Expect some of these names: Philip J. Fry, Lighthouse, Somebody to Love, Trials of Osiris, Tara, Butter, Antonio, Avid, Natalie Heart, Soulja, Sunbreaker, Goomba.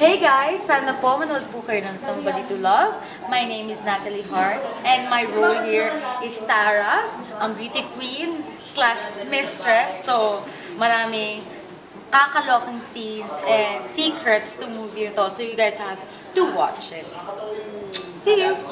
Hey guys! Sana po manood po kayo ng Somebody to Love. My name is Natalie Heart and my role here is Tara, ang beauty queen / mistress. So, maraming kakaloking scenes and secrets to movie nito. So, you guys have to watch it. See you!